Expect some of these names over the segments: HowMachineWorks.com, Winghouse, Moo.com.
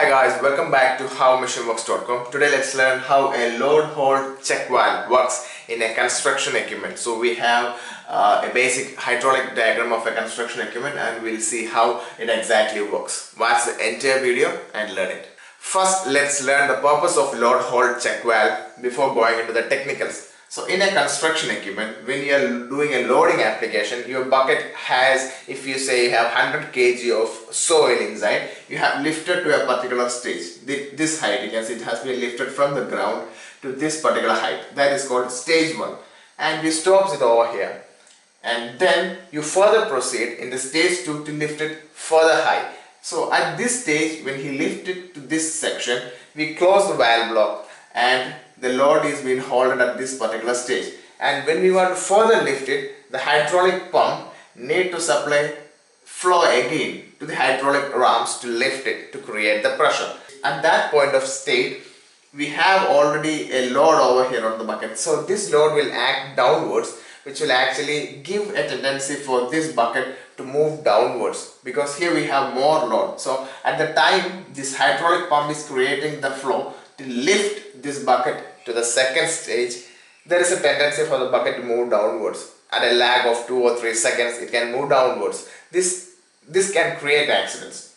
Hi guys, welcome back to HowMachineWorks.com. Today let's learn how a load hold check valve works in a construction equipment. So we have a basic hydraulic diagram of a construction equipment and we'll see how it exactly works. Watch the entire video and learn it. First, let's learn the purpose of load hold check valve before going into the technicals. So in a construction equipment, when you are doing a loading application, your bucket has, if you say you have 100 kg of soil inside, you have lifted to a particular stage. This height, you can see it has been lifted from the ground to this particular height. That is called stage 1. And we stop it over here. And then you further proceed in the stage 2 to lift it further high. So at this stage, when he lifted to this section, we close the valve block and the load is being hauled at this particular stage, and when we want to further lift it, the hydraulic pump need to supply flow again to the hydraulic rams to lift it to create the pressure. At that point of state, we have already a load over here on the bucket. So this load will act downwards, which will actually give a tendency for this bucket to move downwards, because here we have more load. So at the time, this hydraulic pump is creating the flow to lift this bucket to the second stage. There is a tendency for the bucket to move downwards. At a lag of 2 or 3 seconds, it can move downwards. This can create accidents.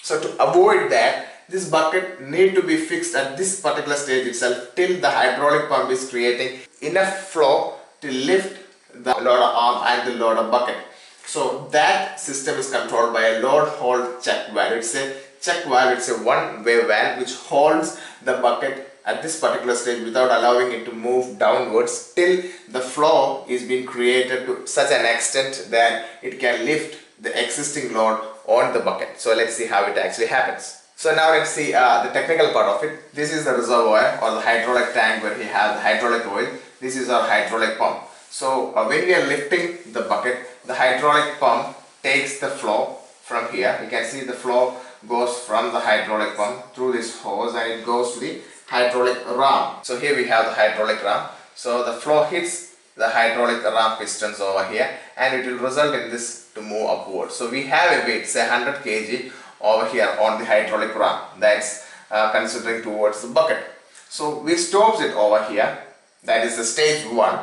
So to avoid that, this bucket need to be fixed at this particular stage itself till the hydraulic pump is creating enough flow to lift the loader arm and the loader bucket. So that system is controlled by a load hold check valve. It's a check valve, it's a one-way valve which holds the bucket at this particular stage without allowing it to move downwards till the flow is being created to such an extent that it can lift the existing load on the bucket. So let's see how it actually happens. So now let's see the technical part of it. This is the reservoir or the hydraulic tank where we have the hydraulic oil. This is our hydraulic pump. So when we are lifting the bucket, the hydraulic pump takes the flow from here. You can see the flow goes from the hydraulic pump through this hose and it goes to the hydraulic ram. So here we have the hydraulic ram. So the flow hits the hydraulic ram pistons over here and it will result in this to move upward. So we have a weight, say 100 kg over here on the hydraulic ram, that's considering towards the bucket. So we stops it over here, that is the stage 1,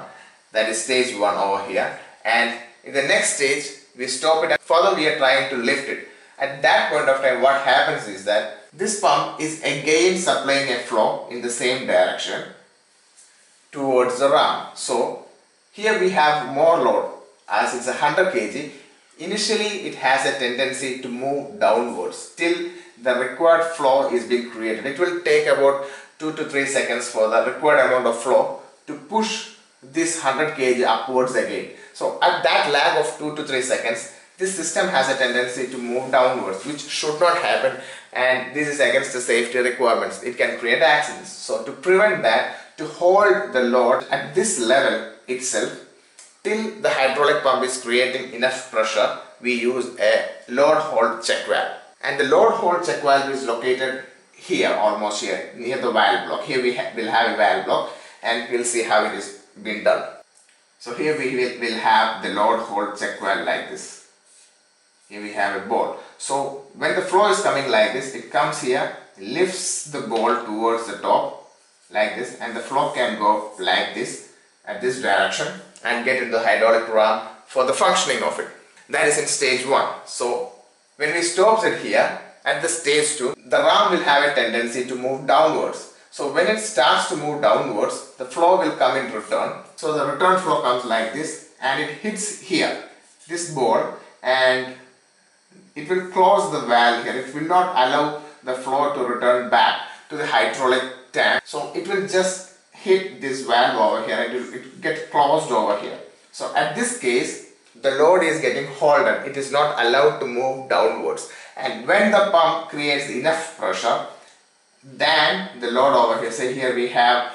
that is stage 1 over here, and in the next stage we stop it and further we are trying to lift it. At that point of time, what happens is that this pump is again supplying a flow in the same direction towards the ram. So here we have more load. As it's 100 kg, initially it has a tendency to move downwards till the required flow is being created. It will take about 2 to 3 seconds for the required amount of flow to push this 100 kg upwards again. So at that lag of 2 to 3 seconds, this system has a tendency to move downwards, which should not happen, and this is against the safety requirements. It can create accidents. So to prevent that, to hold the load at this level itself till the hydraulic pump is creating enough pressure, we use a load hold check valve. And the load hold check valve is located here, almost here, near the valve block. Here we will have a valve block and we'll see how it is being done. So here we will have the load hold check valve like this. Here we have a bolt. So when the flow is coming like this, it comes here, lifts the bolt towards the top like this, and the flow can go like this at this direction and get into the hydraulic ram for the functioning of it. That is in stage 1. So when we stop it here at the stage 2, the ram will have a tendency to move downwards. So when it starts to move downwards, the flow will come in return. So the return flow comes like this and it hits here, this bolt, and it will close the valve here. It will not allow the flow to return back to the hydraulic tank. So it will just hit this valve over here and it gets closed over here. So at this case, the load is getting holden. It is not allowed to move downwards. And when the pump creates enough pressure, then the load over here, say here we have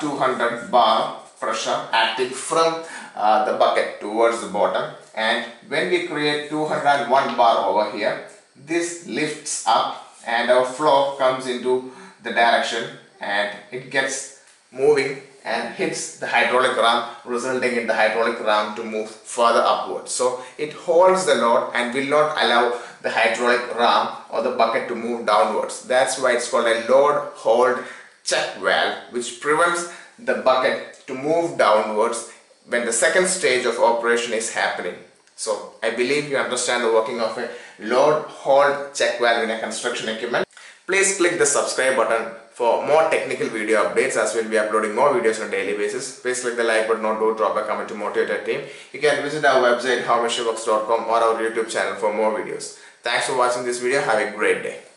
200 bar pressure acting from the bucket towards the bottom, and when we create 201 bar over here, this lifts up and our flow comes into the direction and it gets moving and hits the hydraulic ram, resulting in the hydraulic ram to move further upwards. So it holds the load and will not allow the hydraulic ram or the bucket to move downwards. That's why it's called a load hold check valve, which prevents the bucket to move downwards when the second stage of operation is happening. So I believe you understand the working of a load hold check valve in a construction equipment. Please click the subscribe button for more technical video updates, as we'll be uploading more videos on a daily basis. Please click the like button or do drop a comment to motivate our team. You can visit our website HowMachineWorks.com or our YouTube channel for more videos. Thanks for watching this video. Have a great day.